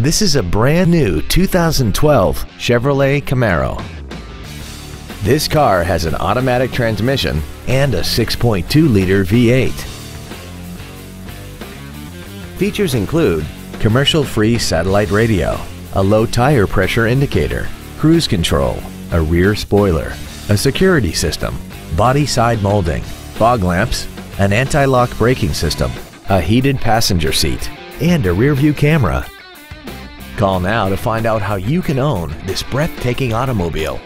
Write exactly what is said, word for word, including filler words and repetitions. This is a brand new two thousand twelve Chevrolet Camaro. This car has an automatic transmission and a six point two liter V eight. Features include commercial-free satellite radio, a low tire pressure indicator, cruise control, a rear spoiler, a security system, body side molding, fog lamps, an anti-lock braking system, a heated passenger seat, and a rear-view camera. Call now to find out how you can own this breathtaking automobile.